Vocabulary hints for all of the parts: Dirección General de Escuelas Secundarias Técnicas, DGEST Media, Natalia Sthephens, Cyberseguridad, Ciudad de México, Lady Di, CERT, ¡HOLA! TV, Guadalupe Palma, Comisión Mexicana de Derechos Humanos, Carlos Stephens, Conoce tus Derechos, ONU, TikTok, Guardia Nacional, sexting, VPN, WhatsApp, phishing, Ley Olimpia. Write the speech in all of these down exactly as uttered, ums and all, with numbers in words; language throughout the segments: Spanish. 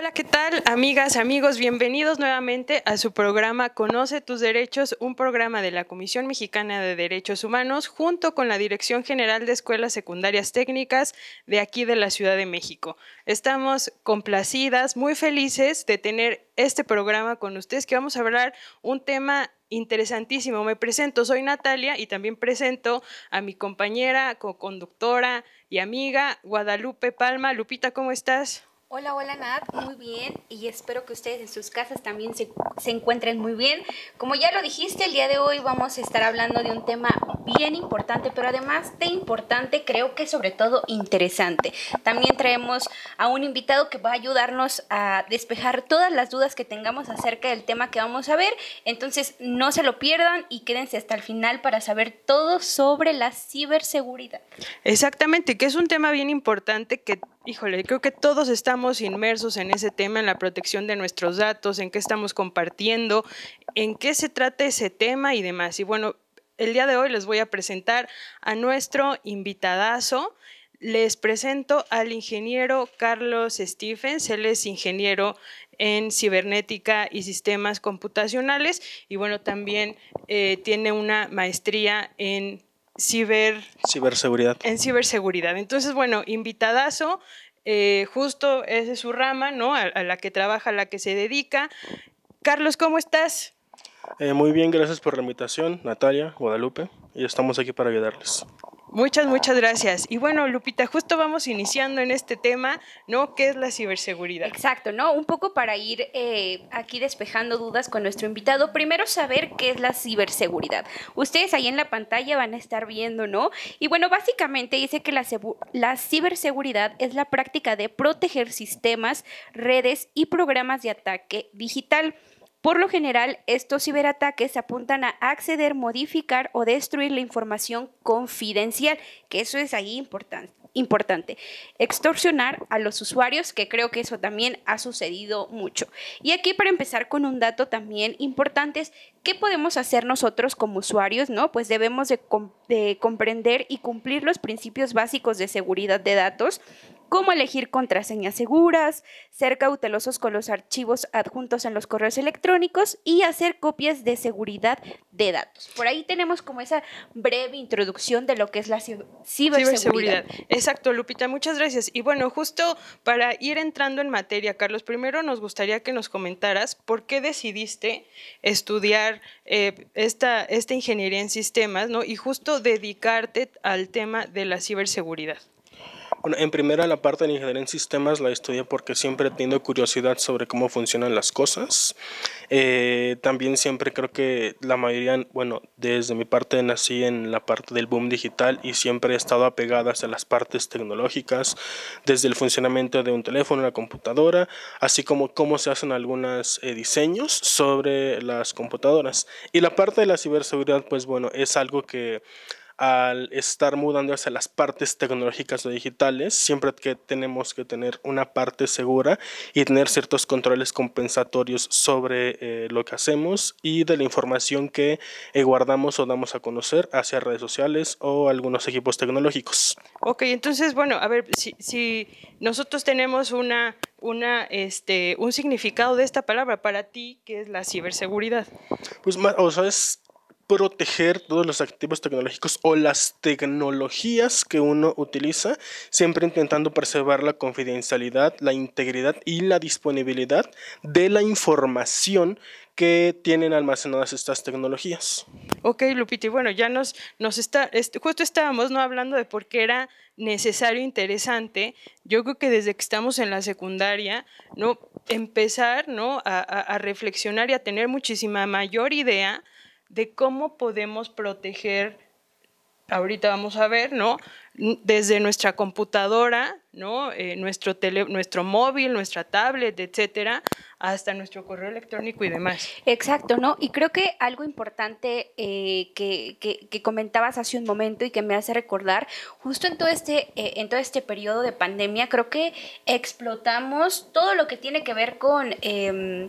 Hola, ¿qué tal? Amigas, amigos, bienvenidos nuevamente a su programa Conoce tus Derechos, un programa de la Comisión Mexicana de Derechos Humanos junto con la Dirección General de Escuelas Secundarias Técnicas de aquí de la Ciudad de México. Estamos complacidas, muy felices de tener este programa con ustedes, que vamos a hablar un tema interesantísimo. Me presento, soy Natalia, y también presento a mi compañera, co-conductora y amiga Guadalupe Palma. Lupita, ¿cómo estás? Hola, hola Nat, muy bien, y espero que ustedes en sus casas también se, se encuentren muy bien. Como ya lo dijiste, el día de hoy vamos a estar hablando de un tema bien importante, pero además de importante, creo que sobre todo interesante. También traemos a un invitado que va a ayudarnos a despejar todas las dudas que tengamos acerca del tema que vamos a ver. Entonces, no se lo pierdan y quédense hasta el final para saber todo sobre la ciberseguridad. Exactamente, que es un tema bien importante que, híjole, creo que todos estamos inmersos en ese tema, en la protección de nuestros datos, en qué estamos compartiendo, en qué se trata ese tema y demás. Y bueno, el día de hoy les voy a presentar a nuestro invitadazo. Les presento al ingeniero Carlos Stephens. Él es ingeniero en cibernética y sistemas computacionales y bueno, también eh, tiene una maestría en ciber... ciberseguridad. En ciberseguridad. Entonces, bueno, invitadazo. Eh, justo esa es su rama, ¿no? A, a la que trabaja, a la que se dedica. Carlos, ¿cómo estás? Eh, muy bien, gracias por la invitación, Natalia, Guadalupe, y estamos aquí para ayudarles. Muchas, muchas gracias. Y bueno, Lupita, justo vamos iniciando en este tema, ¿no? ¿Qué es la ciberseguridad? Exacto, ¿no? Un poco para ir eh, aquí despejando dudas con nuestro invitado. Primero, saber qué es la ciberseguridad. Ustedes ahí en la pantalla van a estar viendo, ¿no? Y bueno, básicamente dice que la, la ciberseguridad es la práctica de proteger sistemas, redes y programas de ataque digital. Por lo general, estos ciberataques apuntan a acceder, modificar o destruir la información confidencial, que eso es ahí importante. Importante, extorsionar a los usuarios, que creo que eso también ha sucedido mucho. Y aquí, para empezar con un dato también importante, es qué podemos hacer nosotros como usuarios, ¿no? Pues debemos de, comp de comprender y cumplir los principios básicos de seguridad de datos, como elegir contraseñas seguras, ser cautelosos con los archivos adjuntos en los correos electrónicos y hacer copias de seguridad de datos. Por ahí tenemos como esa breve introducción de lo que es la ciberseguridad. ciberseguridad. Exacto, Lupita, muchas gracias. Y bueno, justo para ir entrando en materia, Carlos, primero nos gustaría que nos comentaras por qué decidiste estudiar eh, esta, esta ingeniería en sistemas, ¿no? Y justo dedicarte al tema de la ciberseguridad. Bueno, en primera, la parte de la ingeniería en sistemas la estudié porque siempre he tenido curiosidad sobre cómo funcionan las cosas. Eh, también siempre creo que la mayoría, bueno, desde mi parte nací en la parte del boom digital y siempre he estado apegada a las partes tecnológicas, desde el funcionamiento de un teléfono, una computadora, así como cómo se hacen algunos eh, diseños sobre las computadoras. Y la parte de la ciberseguridad, pues bueno, es algo que al estar mudando hacia las partes tecnológicas o digitales, siempre que tenemos que tener una parte segura y tener ciertos controles compensatorios sobre eh, lo que hacemos y de la información que eh, guardamos o damos a conocer hacia redes sociales o algunos equipos tecnológicos. Ok, entonces, bueno, a ver, si, si nosotros tenemos una, una, este, un significado de esta palabra, para ti, ¿qué es la ciberseguridad? Pues, o sea, es proteger todos los activos tecnológicos o las tecnologías que uno utiliza, siempre intentando preservar la confidencialidad, la integridad y la disponibilidad de la información que tienen almacenadas estas tecnologías. Ok, Lupita, y bueno, ya nos, nos está, est- justo estábamos, ¿no?, hablando de por qué era necesario, interesante. Yo creo que desde que estamos en la secundaria, ¿no?, empezar, ¿no?, a, a, a reflexionar y a tener muchísima mayor idea de cómo podemos proteger, ahorita vamos a ver, ¿no?, desde nuestra computadora, ¿no?, eh, nuestro, tele, nuestro móvil, nuestra tablet, etcétera, hasta nuestro correo electrónico y demás. Exacto, ¿no? Y creo que algo importante eh, que, que, que comentabas hace un momento y que me hace recordar, justo en todo este, eh, en todo este periodo de pandemia, creo que explotamos todo lo que tiene que ver con, eh,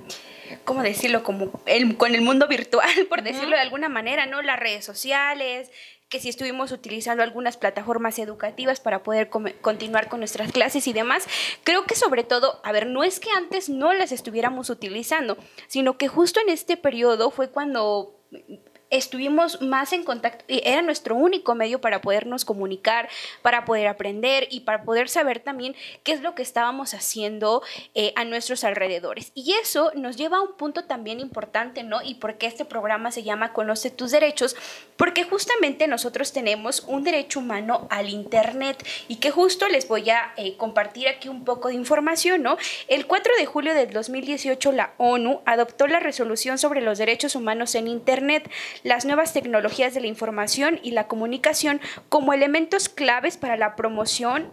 ¿cómo decirlo?, como el, con el mundo virtual, por decirlo de alguna manera, ¿no? Las redes sociales, que sí estuvimos utilizando algunas plataformas educativas para poder continuar con nuestras clases y demás. Creo que sobre todo, a ver, no es que antes no las estuviéramos utilizando, sino que justo en este periodo fue cuando estuvimos más en contacto, era nuestro único medio para podernos comunicar, para poder aprender y para poder saber también qué es lo que estábamos haciendo eh, a nuestros alrededores. Y eso nos lleva a un punto también importante, ¿no? Y porque este programa se llama Conoce tus Derechos, porque justamente nosotros tenemos un derecho humano al Internet, y que justo les voy a eh, compartir aquí un poco de información, ¿no? El cuatro de julio del dos mil dieciocho la ONU adoptó la resolución sobre los derechos humanos en Internet, las nuevas tecnologías de la información y la comunicación como elementos claves para la promoción,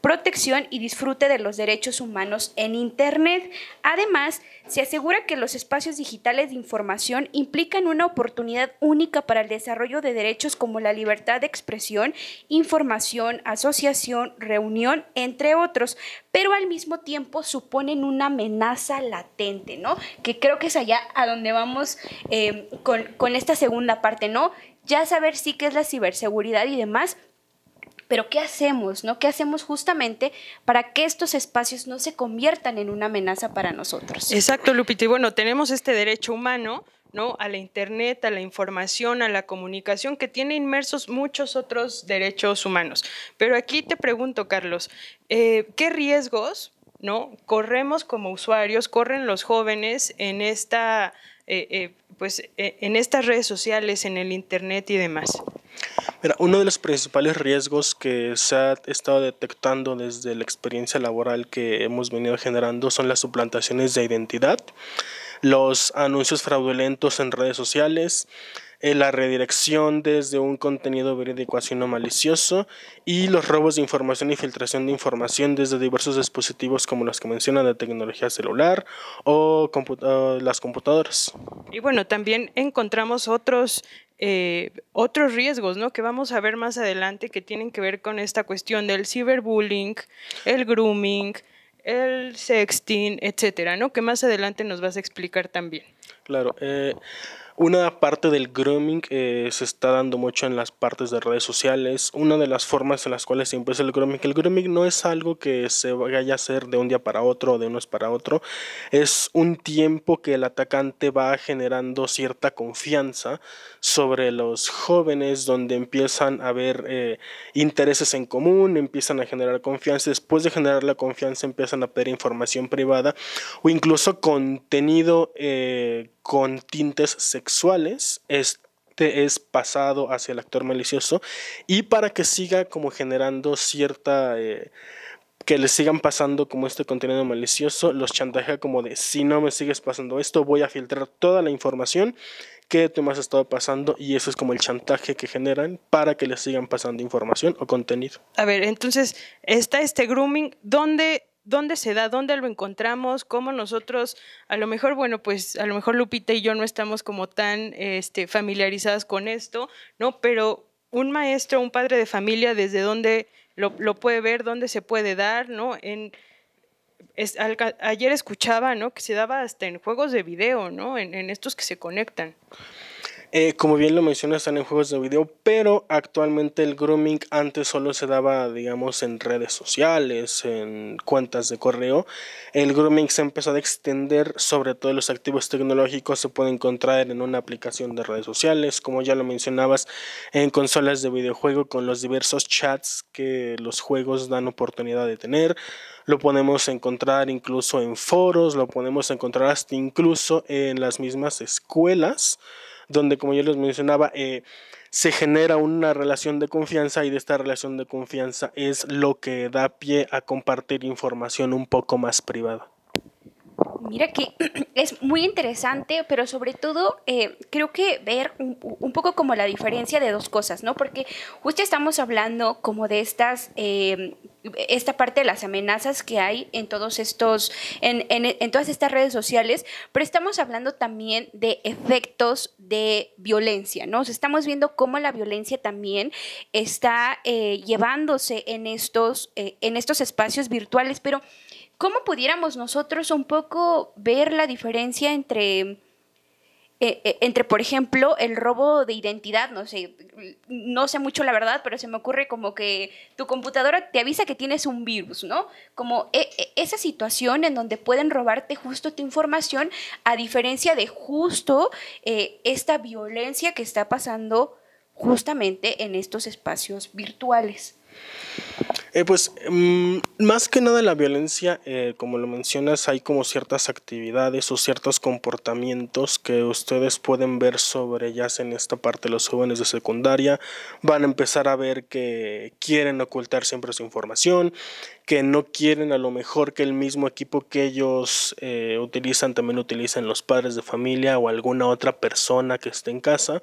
protección y disfrute de los derechos humanos en Internet. Además, se asegura que los espacios digitales de información implican una oportunidad única para el desarrollo de derechos como la libertad de expresión, información, asociación, reunión, entre otros, pero al mismo tiempo suponen una amenaza latente, ¿no? Que creo que es allá a donde vamos eh, con, con esta segunda parte, ¿no? Ya saber sí qué es la ciberseguridad y demás, pero ¿qué hacemos, no? ¿Qué hacemos justamente para que estos espacios no se conviertan en una amenaza para nosotros? Exacto, Lupita. Y bueno, tenemos este derecho humano, ¿no?, a la Internet, a la información, a la comunicación, que tiene inmersos muchos otros derechos humanos. Pero aquí te pregunto, Carlos, eh, ¿qué riesgos, ¿no?, corremos como usuarios, corren los jóvenes en esta, eh, eh, pues, eh, en estas redes sociales, en el Internet y demás? Mira, uno de los principales riesgos que se ha estado detectando desde la experiencia laboral que hemos venido generando son las suplantaciones de identidad, los anuncios fraudulentos en redes sociales, eh, la redirección desde un contenido verídico hacia uno malicioso y los robos de información y filtración de información desde diversos dispositivos como los que mencionan de tecnología celular o comput- uh, las computadoras. Y bueno, también encontramos otros Eh, otros riesgos, ¿no?, que vamos a ver más adelante, que tienen que ver con esta cuestión del ciberbullying, el grooming, el sexting, etcétera, ¿no?, que más adelante nos vas a explicar también. Claro, eh, una parte del grooming eh, se está dando mucho en las partes de redes sociales. Una de las formas en las cuales se empieza el grooming, el grooming no es algo que se vaya a hacer de un día para otro o de unos para otro, es un tiempo que el atacante va generando cierta confianza sobre los jóvenes, donde empiezan a haber eh, intereses en común, empiezan a generar confianza, después de generar la confianza empiezan a pedir información privada o incluso contenido eh, con tintes sexuales. Este es pasado hacia el actor malicioso, y para que siga como generando cierta, eh, que le sigan pasando como este contenido malicioso, los chantajea como de: si no me sigues pasando esto, voy a filtrar toda la información que tú me has estado pasando. Y eso es como el chantaje que generan para que le sigan pasando información o contenido. A ver, entonces está este grooming, ¿dónde... ¿Dónde se da? ¿Dónde lo encontramos? ¿Cómo nosotros? A lo mejor, bueno, pues a lo mejor Lupita y yo no estamos como tan este, familiarizadas con esto, ¿no? Pero un maestro, un padre de familia, ¿desde dónde lo, lo puede ver? ¿Dónde se puede dar? ¿No? En, es, al, ayer escuchaba, ¿no?, que se daba hasta en juegos de video, ¿no? En, en estos que se conectan. Eh, como bien lo mencionas, están en juegos de video, pero actualmente el grooming antes solo se daba, digamos, en redes sociales, en cuentas de correo. El grooming se empezó a extender, sobre todo los activos tecnológicos se pueden encontrar en una aplicación de redes sociales, como ya lo mencionabas, en consolas de videojuego con los diversos chats que los juegos dan oportunidad de tener. Lo podemos encontrar incluso en foros, lo podemos encontrar hasta incluso en las mismas escuelas, donde, como yo les mencionaba, eh, se genera una relación de confianza, y de esta relación de confianza es lo que da pie a compartir información un poco más privada. Mira que es muy interesante, pero sobre todo eh, creo que ver un, un poco como la diferencia de dos cosas, ¿no? Porque justo estamos hablando como de estas, eh, esta parte de las amenazas que hay en todos estos, en, en, en todas estas redes sociales, pero estamos hablando también de efectos de violencia, ¿no? O sea, estamos viendo cómo la violencia también está eh, llevándose en estos, eh, en estos espacios virtuales, pero ¿cómo pudiéramos nosotros un poco ver la diferencia entre, eh, entre, por ejemplo, el robo de identidad, no sé, no sé mucho la verdad, pero se me ocurre como que tu computadora te avisa que tienes un virus, ¿no? Como eh, esa situación en donde pueden robarte justo tu información, a diferencia de justo eh, esta violencia que está pasando justamente en estos espacios virtuales. Eh, pues mm, más que nada la violencia, eh, como lo mencionas, hay como ciertas actividades o ciertos comportamientos que ustedes pueden ver sobre ellas en esta parte. Los jóvenes de secundaria van a empezar a ver que quieren ocultar siempre su información, que no quieren a lo mejor que el mismo equipo que ellos eh, utilizan también utilizan los padres de familia o alguna otra persona que esté en casa.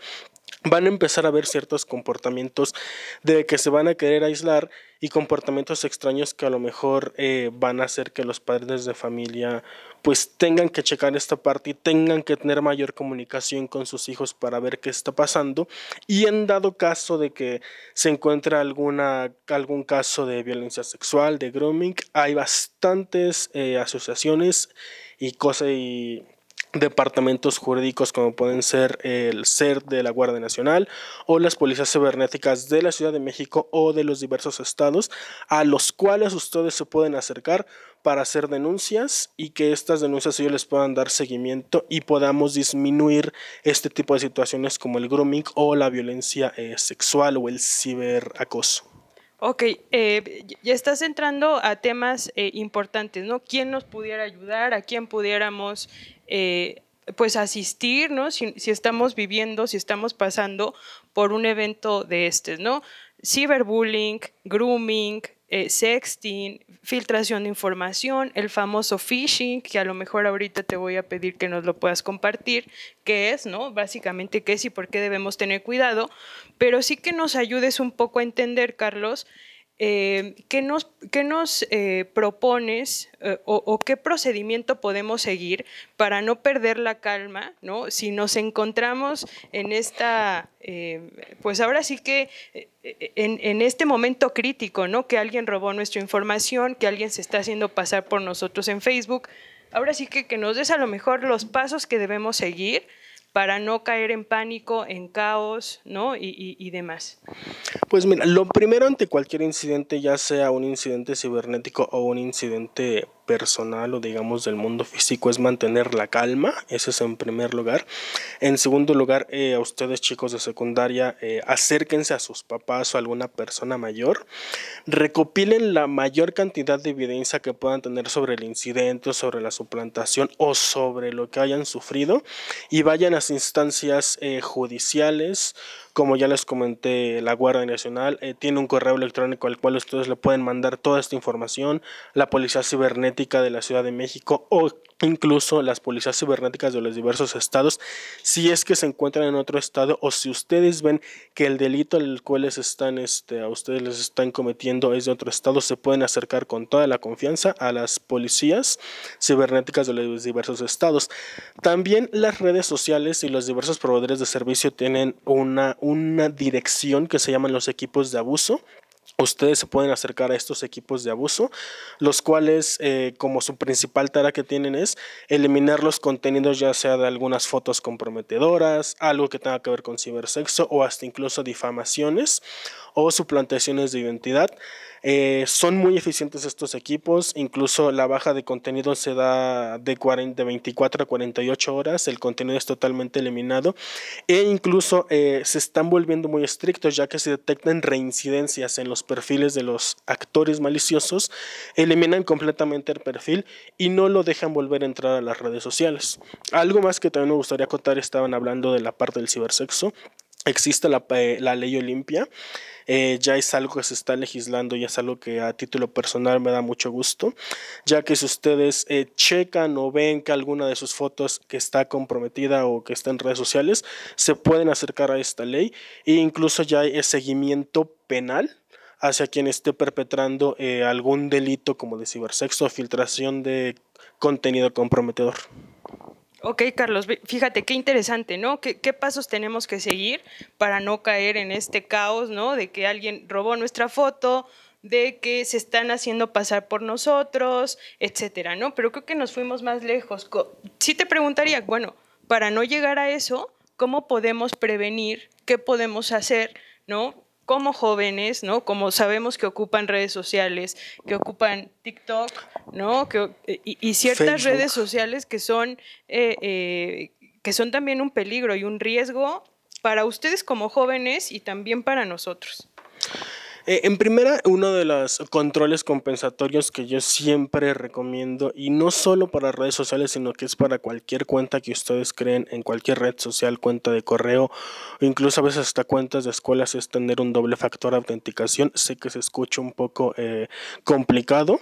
Van a empezar a ver ciertos comportamientos de que se van a querer aislar y comportamientos extraños que a lo mejor eh, van a hacer que los padres de familia pues tengan que checar esta parte y tengan que tener mayor comunicación con sus hijos para ver qué está pasando, y en dado caso de que se encuentre alguna, algún caso de violencia sexual, de grooming, hay bastantes eh, asociaciones y cosas y departamentos jurídicos como pueden ser el C E R T de la Guardia Nacional o las policías cibernéticas de la Ciudad de México o de los diversos estados, a los cuales ustedes se pueden acercar para hacer denuncias y que estas denuncias ellos les puedan dar seguimiento y podamos disminuir este tipo de situaciones como el grooming o la violencia eh, sexual o el ciberacoso. Ok, eh, ya estás entrando a temas eh, importantes, ¿no? ¿Quién nos pudiera ayudar? ¿A quién pudiéramos eh, pues asistir, ¿no? Si, si estamos viviendo, si estamos pasando por un evento de estos, ¿no? Ciberbullying, grooming, eh, sexting, filtración de información, el famoso phishing, que a lo mejor ahorita te voy a pedir que nos lo puedas compartir, qué es, ¿no? Básicamente qué es y por qué debemos tener cuidado, pero sí que nos ayudes un poco a entender, Carlos, eh, qué nos, qué nos eh, propones eh, o, o qué procedimiento podemos seguir para no perder la calma, ¿no? Si nos encontramos en esta, eh, pues ahora sí que eh, en, en este momento crítico, ¿no? Que alguien robó nuestra información, que alguien se está haciendo pasar por nosotros en Facebook. Ahora sí que, que nos des a lo mejor los pasos que debemos seguir para no caer en pánico, en caos, ¿no? Y, y, y demás. Pues mira, lo primero ante cualquier incidente, ya sea un incidente cibernético o un incidente personal o digamos del mundo físico, es mantener la calma. Eso es en primer lugar. En segundo lugar, eh, a ustedes chicos de secundaria, eh, acérquense a sus papás o a alguna persona mayor, recopilen la mayor cantidad de evidencia que puedan tener sobre el incidente, sobre la suplantación o sobre lo que hayan sufrido y vayan a las instancias eh, judiciales. Como ya les comenté, la Guardia Nacional eh, tiene un correo electrónico al cual ustedes le pueden mandar toda esta información, la Policía Cibernética de la Ciudad de México o incluso las policías cibernéticas de los diversos estados, si es que se encuentran en otro estado o si ustedes ven que el delito al cual les están, este, a ustedes les están cometiendo es de otro estado, se pueden acercar con toda la confianza a las policías cibernéticas de los diversos estados. También las redes sociales y los diversos proveedores de servicio tienen una, una dirección que se llaman los equipos de abuso. Ustedes se pueden acercar a estos equipos de abuso, los cuales eh, como su principal tarea que tienen es eliminar los contenidos, ya sea de algunas fotos comprometedoras, algo que tenga que ver con cibersexo o hasta incluso difamaciones o suplantaciones de identidad. Eh, son muy eficientes estos equipos, incluso la baja de contenido se da de, cuarenta, de veinticuatro a cuarenta y ocho horas, el contenido es totalmente eliminado e incluso eh, se están volviendo muy estrictos, ya que se detectan reincidencias en los perfiles de los actores maliciosos, eliminan completamente el perfil y no lo dejan volver a entrar a las redes sociales. Algo más que también me gustaría contar, estaban hablando de la parte del cibersexo. Existe la, eh, la Ley Olimpia, eh, ya es algo que se está legislando y es algo que a título personal me da mucho gusto, ya que si ustedes eh, checan o ven que alguna de sus fotos que está comprometida o que está en redes sociales, se pueden acercar a esta ley e incluso ya hay seguimiento penal hacia quien esté perpetrando eh, algún delito como de cibersexo o filtración de contenido comprometedor. Ok, Carlos, fíjate qué interesante, ¿no? ¿Qué, qué pasos tenemos que seguir para no caer en este caos, ¿no? De que alguien robó nuestra foto, de que se están haciendo pasar por nosotros, etcétera, ¿no? Pero creo que nos fuimos más lejos. Sí te preguntaría, bueno, para no llegar a eso, ¿cómo podemos prevenir? ¿Qué podemos hacer, ¿no? Como jóvenes, ¿no? Como sabemos que ocupan redes sociales, que ocupan TikTok, ¿no? Que, y, y ciertas Facebook. redes sociales que son, eh, eh, que son también un peligro y un riesgo para ustedes como jóvenes y también para nosotros. Eh, en primera, uno de los controles compensatorios que yo siempre recomiendo, y no solo para redes sociales, sino que es para cualquier cuenta que ustedes creen en cualquier red social, cuenta de correo, o incluso a veces hasta cuentas de escuelas, es tener un doble factor de autenticación. Sé que se escucha un poco eh, complicado.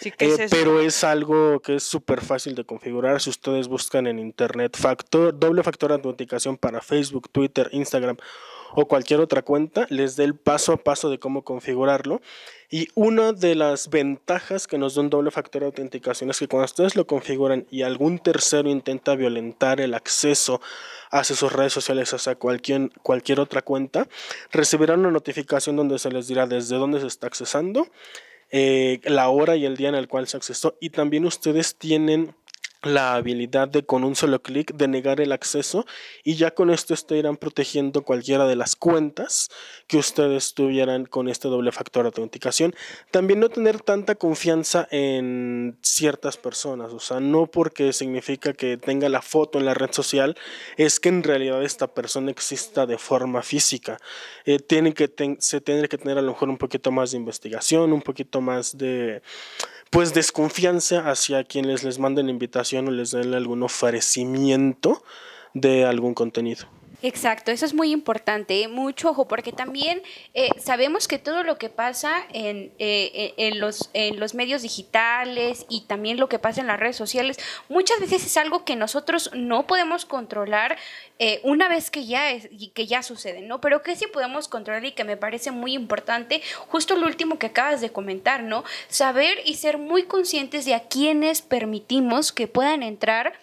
Sí, eh, es pero es algo que es súper fácil de configurar. Si ustedes buscan en internet factor, doble factor de autenticación para Facebook, Twitter, Instagram o cualquier otra cuenta, les dé el paso a paso de cómo configurarlo. Y una de las ventajas que nos da un doble factor de autenticación es que cuando ustedes lo configuran y algún tercero intenta violentar el acceso hacia sus redes sociales, hacia cualquier, cualquier otra cuenta, recibirán una notificación donde se les dirá desde dónde se está accesando, Eh, la hora y el día en el cual se accesó, y también ustedes tienen la habilidad de con un solo clic denegar el acceso, y ya con esto estarán protegiendo cualquiera de las cuentas que ustedes tuvieran con este doble factor de autenticación. También no tener tanta confianza en ciertas personas, o sea, no porque significa que tenga la foto en la red social es que en realidad esta persona exista de forma física. Eh, tiene que ten- se tiene que tener a lo mejor un poquito más de investigación, un poquito más de... pues desconfianza hacia quienes les manden invitación o les den algún ofrecimiento de algún contenido. Exacto, eso es muy importante, mucho ojo, porque también eh, sabemos que todo lo que pasa en, eh, en, los, en los medios digitales y también lo que pasa en las redes sociales, muchas veces es algo que nosotros no podemos controlar eh, una vez que ya, es, que ya sucede, ¿no? Pero que sí podemos controlar y que me parece muy importante, justo lo último que acabas de comentar, ¿no? Saber y ser muy conscientes de a quiénes permitimos que puedan entrar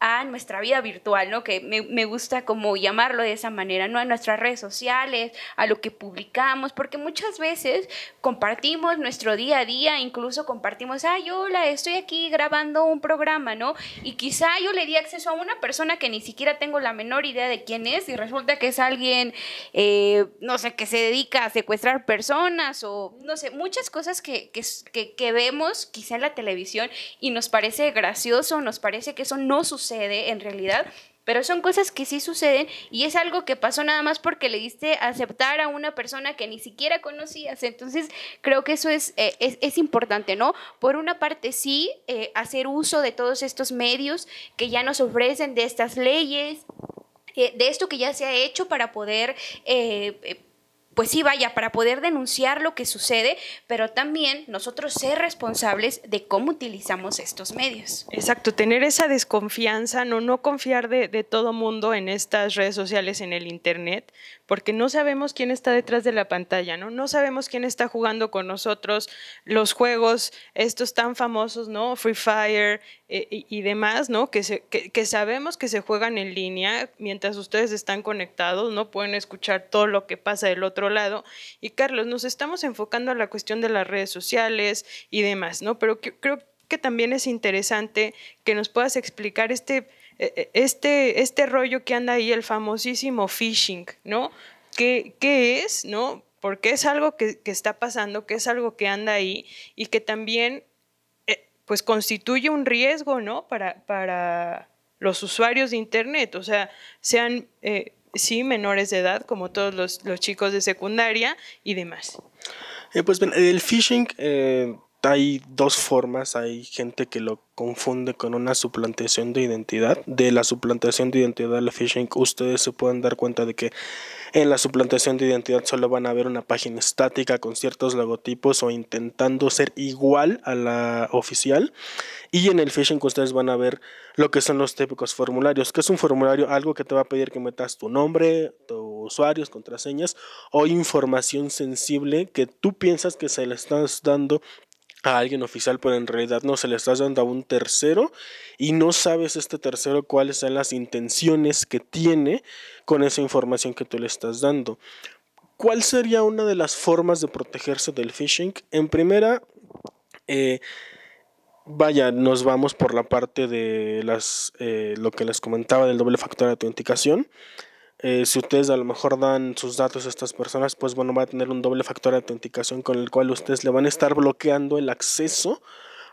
a nuestra vida virtual, ¿no? Que me, me gusta como llamarlo de esa manera, ¿no? A nuestras redes sociales, a lo que publicamos, porque muchas veces compartimos nuestro día a día, incluso compartimos, ay, hola, estoy aquí grabando un programa, ¿no? Y quizá yo le di acceso a una persona que ni siquiera tengo la menor idea de quién es, y resulta que es alguien, eh, no sé, que se dedica a secuestrar personas, o no sé, muchas cosas que, que, que, que vemos quizá en la televisión y nos parece gracioso, nos parece que eso no sucede en realidad, pero son cosas que sí suceden y es algo que pasó nada más porque le diste a aceptar a una persona que ni siquiera conocías. Entonces creo que eso es, eh, es, es importante, ¿no? Por una parte sí, eh, hacer uso de todos estos medios que ya nos ofrecen, de estas leyes, eh, de esto que ya se ha hecho para poder... Eh, eh, Pues sí, vaya, para poder denunciar lo que sucede, pero también nosotros ser responsables de cómo utilizamos estos medios. Exacto, tener esa desconfianza, no, no confiar de, de todo mundo en estas redes sociales, en el internet, porque no sabemos quién está detrás de la pantalla, ¿no? No sabemos quién está jugando con nosotros, los juegos estos tan famosos, ¿no? Free Fire eh, y, y demás, ¿no? Que, se, que, que sabemos que se juegan en línea mientras ustedes están conectados, ¿no? Pueden escuchar todo lo que pasa del otro lado. Y Carlos, nos estamos enfocando a la cuestión de las redes sociales y demás, ¿no? Pero que, creo que también es interesante que nos puedas explicar este, este, este rollo que anda ahí, el famosísimo phishing, ¿no? ¿Qué, qué es, no? Porque es algo que, que está pasando, que es algo que anda ahí y que también eh, pues constituye un riesgo, ¿no? Para, para los usuarios de internet, o sea, sean... Eh, sí, menores de edad, como todos los, los chicos de secundaria y demás. Eh, pues bien, el phishing, eh, hay dos formas. Hay gente que lo confunde con una suplantación de identidad. De la suplantación de identidad al phishing, ustedes se pueden dar cuenta de que en la suplantación de identidad solo van a ver una página estática con ciertos logotipos o intentando ser igual a la oficial. Y en el phishing ustedes van a ver lo que son los típicos formularios, que es un formulario, algo que te va a pedir que metas tu nombre, tus usuarios, contraseñas o información sensible que tú piensas que se le estás dando a alguien oficial, pero en realidad no, se le estás dando a un tercero y no sabes este tercero cuáles son las intenciones que tiene con esa información que tú le estás dando. ¿Cuál sería una de las formas de protegerse del phishing? En primera, eh, vaya, nos vamos por la parte de las eh, lo que les comentaba del doble factor de autenticación. Eh, si ustedes a lo mejor dan sus datos a estas personas, pues bueno, va a tener un doble factor de autenticación con el cual ustedes le van a estar bloqueando el acceso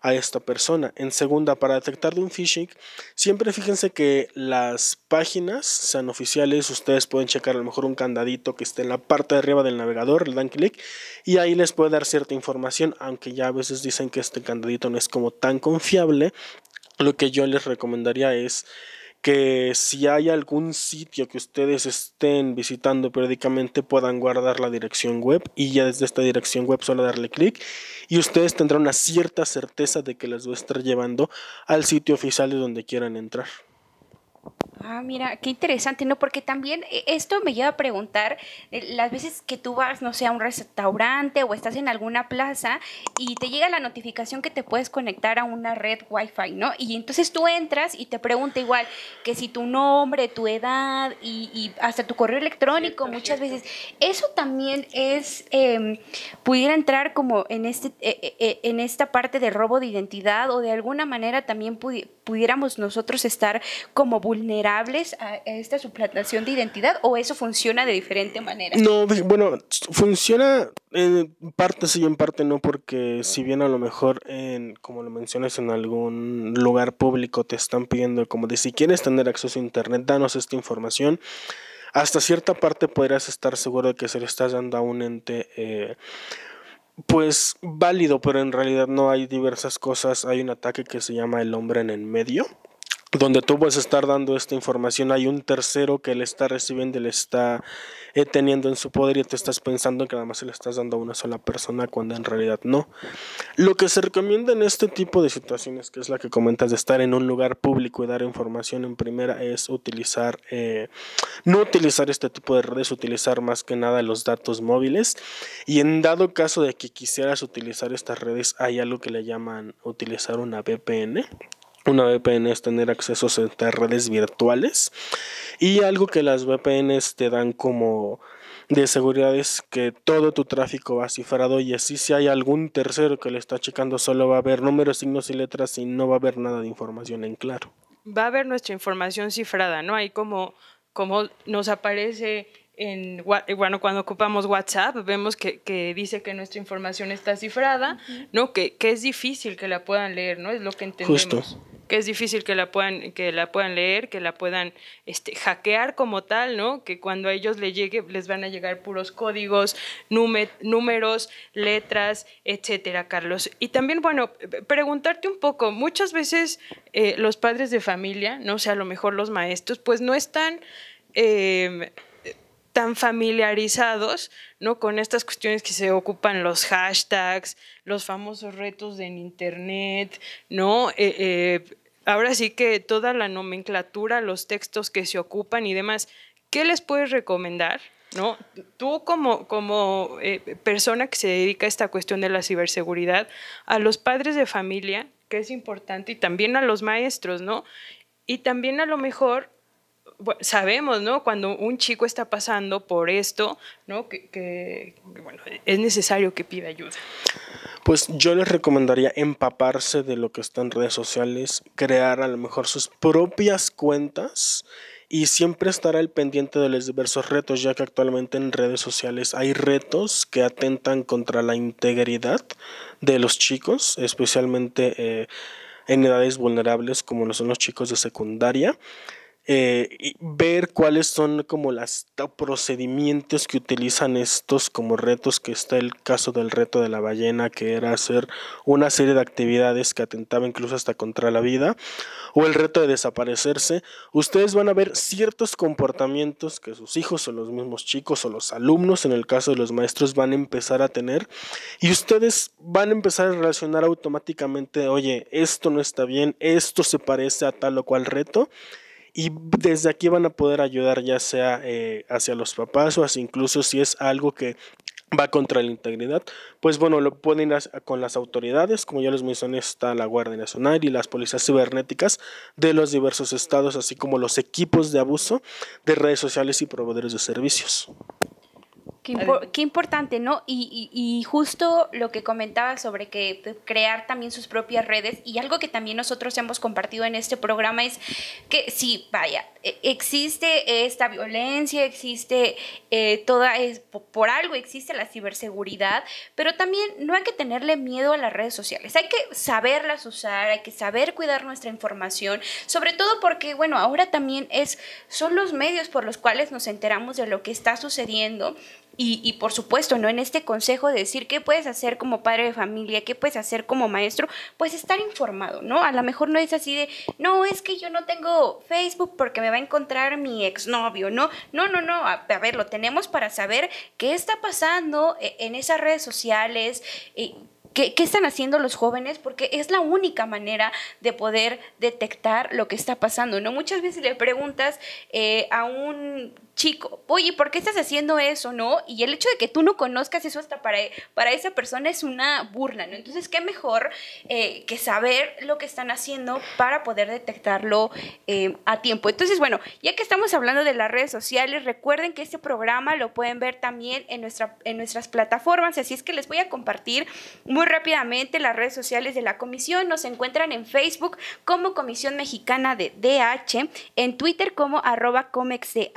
a esta persona. En segunda, para detectar de un phishing, siempre fíjense que las páginas sean oficiales. Ustedes pueden checar a lo mejor un candadito que esté en la parte de arriba del navegador, le dan clic y ahí les puede dar cierta información, aunque ya a veces dicen que este candadito no es como tan confiable. Lo que yo les recomendaría es que si hay algún sitio que ustedes estén visitando periódicamente, puedan guardar la dirección web y ya desde esta dirección web solo darle clic y ustedes tendrán una cierta certeza de que les va a estar llevando al sitio oficial de donde quieran entrar. Ah, mira, qué interesante, ¿no? Porque también esto me lleva a preguntar, las veces que tú vas, no sé, a un restaurante o estás en alguna plaza y te llega la notificación que te puedes conectar a una red Wi-Fi, ¿no? Y entonces tú entras y te pregunta igual que si tu nombre, tu edad y, y hasta tu correo electrónico muchas veces. Eso también es, eh, pudiera entrar como en, este, eh, eh, en esta parte de robo de identidad, o de alguna manera también pudi pudiéramos nosotros estar como vulnerables a esta suplantación de identidad, ¿o eso funciona de diferente manera? No, bueno, funciona en parte sí y en parte no, porque si bien a lo mejor, en, como lo mencionas, en algún lugar público te están pidiendo como de si quieres tener acceso a internet, danos esta información, hasta cierta parte podrás estar seguro de que se le estás dando a un ente eh, pues válido, pero en realidad no. Hay diversas cosas. Hay un ataque que se llama el hombre en el medio, donde tú vas a estar dando esta información, hay un tercero que le está recibiendo, le está eh, teniendo en su poder, y te estás pensando que nada más se le estás dando a una sola persona cuando en realidad no. Lo que se recomienda en este tipo de situaciones, que es la que comentas de estar en un lugar público y dar información en primera, es utilizar, eh, no utilizar este tipo de redes, utilizar más que nada los datos móviles. Y en dado caso de que quisieras utilizar estas redes, hay algo que le llaman utilizar una V P N. Una V P N es tener acceso a redes virtuales, y algo que las V P Ns te dan como de seguridad es que todo tu tráfico va cifrado, y así si hay algún tercero que le está checando, solo va a haber números, signos y letras, y no va a haber nada de información en claro. Va a haber nuestra información cifrada, ¿no? Ahí como, como nos aparece en, bueno, cuando ocupamos WhatsApp, vemos que, que dice que nuestra información está cifrada, uh-huh. ¿no? Que, que es difícil que la puedan leer, ¿no? Es lo que entendemos. Justo. Que es difícil que la puedan, que la puedan leer, que la puedan este, hackear como tal, ¿no? Que cuando a ellos les llegue, les van a llegar puros códigos, números, letras, etcétera, Carlos. Y también, bueno, preguntarte un poco, muchas veces eh, los padres de familia, no sé, a lo mejor los maestros, pues no están eh, tan familiarizados, ¿no? Con estas cuestiones que se ocupan, los hashtags, los famosos retos en internet, ¿no? Eh, eh, ahora sí que toda la nomenclatura, los textos que se ocupan y demás, ¿qué les puedes recomendar, ¿no? Tú como, como eh, persona que se dedica a esta cuestión de la ciberseguridad, a los padres de familia, que es importante, y también a los maestros, ¿no? Y también a lo mejor sabemos, ¿no? Cuando un chico está pasando por esto, ¿no? Que, que, que bueno, es necesario que pida ayuda. Pues yo les recomendaría empaparse de lo que está en redes sociales, crear a lo mejor sus propias cuentas y siempre estar al pendiente de los diversos retos, ya que actualmente en redes sociales hay retos que atentan contra la integridad de los chicos, especialmente eh, en edades vulnerables como lo son los chicos de secundaria. Eh, y ver cuáles son como los procedimientos que utilizan estos como retos, que está el caso del reto de la ballena, que era hacer una serie de actividades que atentaba incluso hasta contra la vida, o el reto de desaparecerse. Ustedes van a ver ciertos comportamientos que sus hijos o los mismos chicos o los alumnos, en el caso de los maestros, van a empezar a tener, y ustedes van a empezar a relacionar automáticamente, oye, esto no está bien, esto se parece a tal o cual reto. Y desde aquí van a poder ayudar, ya sea eh, hacia los papás o hacia, incluso si es algo que va contra la integridad, pues bueno, lo pueden ir con las autoridades, como ya les mencioné, está la Guardia Nacional y las policías cibernéticas de los diversos estados, así como los equipos de abuso de redes sociales y proveedores de servicios. Ok, Qué, impor qué importante, ¿no? Y, y, y justo lo que comentaba sobre que crear también sus propias redes, y algo que también nosotros hemos compartido en este programa es que sí, vaya, existe esta violencia, existe eh, toda, es, por algo existe la ciberseguridad, pero también no hay que tenerle miedo a las redes sociales, hay que saberlas usar, hay que saber cuidar nuestra información, sobre todo porque, bueno, ahora también es, son los medios por los cuales nos enteramos de lo que está sucediendo. Y, y por supuesto, ¿no? En este consejo de decir qué puedes hacer como padre de familia, qué puedes hacer como maestro, pues estar informado, ¿no? A lo mejor no es así de, no, es que yo no tengo Facebook porque me va a encontrar mi exnovio, ¿no? No, no, no, a, a ver, lo tenemos para saber qué está pasando en esas redes sociales, eh, ¿Qué, ¿Qué están haciendo los jóvenes? Porque es la única manera de poder detectar lo que está pasando, ¿no? Muchas veces le preguntas eh, a un chico, oye, ¿por qué estás haciendo eso, no? Y el hecho de que tú no conozcas eso hasta para, para esa persona es una burla, ¿no? Entonces, ¿qué mejor eh, que saber lo que están haciendo para poder detectarlo eh, a tiempo? Entonces, bueno, ya que estamos hablando de las redes sociales, recuerden que este programa lo pueden ver también en, nuestra, en nuestras plataformas, así es que les voy a compartir muy Muy rápidamente las redes sociales de la comisión. Nos encuentran en Facebook como Comisión Mexicana de D H, en Twitter como arroba comexdh,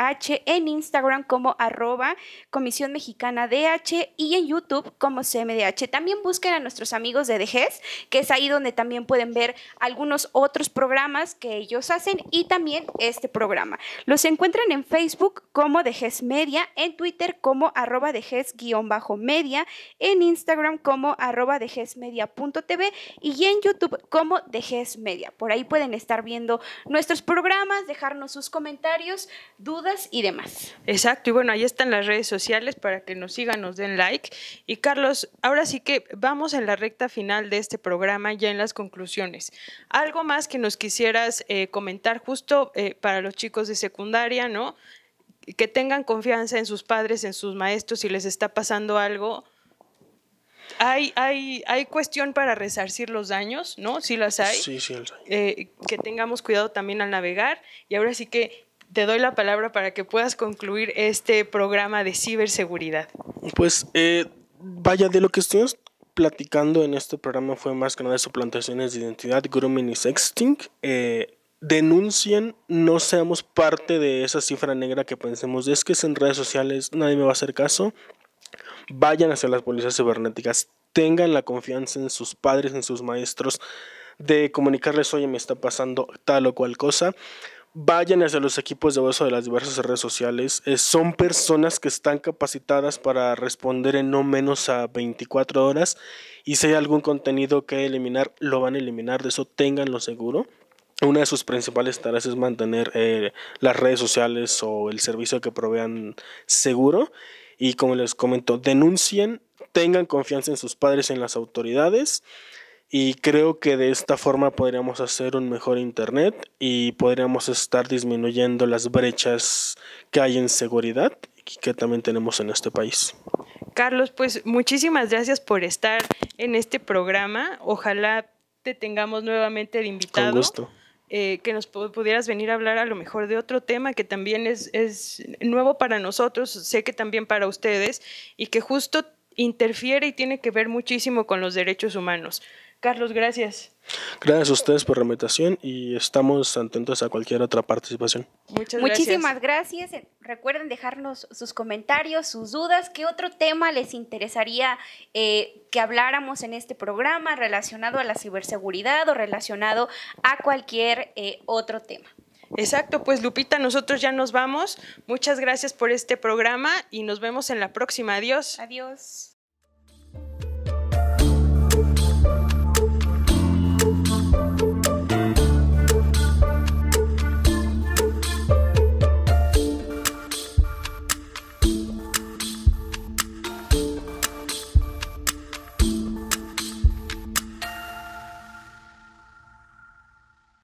en Instagram como arroba Comisión Mexicana D H y en YouTube como C M D H. También busquen a nuestros amigos de D G E S, que es ahí donde también pueden ver algunos otros programas que ellos hacen y también este programa. Los encuentran en Facebook como DGESTmedia, en Twitter como arroba DGEST-media, en Instagram como arroba DGESTmedia punto tv y en YouTube como DGESTmedia. Por ahí pueden estar viendo nuestros programas, dejarnos sus comentarios, dudas y demás. Exacto, y bueno, ahí están las redes sociales para que nos sigan, nos den like. Y Carlos, ahora sí que vamos en la recta final de este programa, ya en las conclusiones. Algo más que nos quisieras eh, comentar justo eh, para los chicos de secundaria, ¿no? Que tengan confianza en sus padres, en sus maestros, si les está pasando algo. Hay, hay, hay cuestión para resarcir los daños, ¿no? Sí las hay. Sí, sí las hay. Eh, que tengamos cuidado también al navegar. Y ahora sí que te doy la palabra para que puedas concluir este programa de ciberseguridad. Pues, eh, vaya, de lo que estuvimos platicando en este programa fue más que nada suplantaciones de identidad, grooming y sexting. Eh, denuncien, no seamos parte de esa cifra negra que pensemos, es que es en redes sociales, nadie me va a hacer caso. Vayan hacia las policías cibernéticas, tengan la confianza en sus padres, en sus maestros, de comunicarles, oye, me está pasando tal o cual cosa. Vayan hacia los equipos de uso de las diversas redes sociales. Eh, son personas que están capacitadas para responder en no menos a veinticuatro horas, y si hay algún contenido que eliminar, lo van a eliminar, de eso ténganlo seguro. Una de sus principales tareas es mantener eh, las redes sociales o el servicio que provean seguro. Y como les comento, denuncien, tengan confianza en sus padres, en las autoridades, y creo que de esta forma podríamos hacer un mejor internet y podríamos estar disminuyendo las brechas que hay en seguridad y que también tenemos en este país. Carlos, pues muchísimas gracias por estar en este programa. Ojalá te tengamos nuevamente de invitado. Con gusto. Eh, que nos pudieras venir a hablar a lo mejor de otro tema que también es, es nuevo para nosotros, sé que también para ustedes, y que justo interfiere y tiene que ver muchísimo con los derechos humanos. Carlos, gracias. Gracias a ustedes por la invitación y estamos atentos a cualquier otra participación. Muchas gracias. Muchísimas gracias. Recuerden dejarnos sus comentarios, sus dudas, qué otro tema les interesaría eh, que habláramos en este programa relacionado a la ciberseguridad o relacionado a cualquier eh, otro tema. Exacto, pues Lupita, nosotros ya nos vamos. Muchas gracias por este programa y nos vemos en la próxima. Adiós. Adiós.